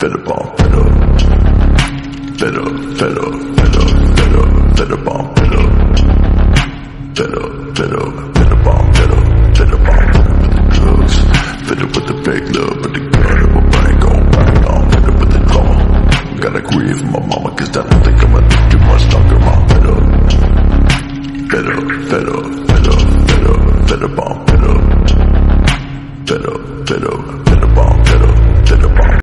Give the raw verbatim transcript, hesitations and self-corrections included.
Federal, federal, federal, federal, federal, federal, federal, federal, federal, with the drugs, federal with the fake love, with the gun, and my brain gon' bang on, federal with the drama. Gotta grieve my mama, cause I don't think I'm gonna do too much longer. I'm federal, federal, federal, federal, federal, federal,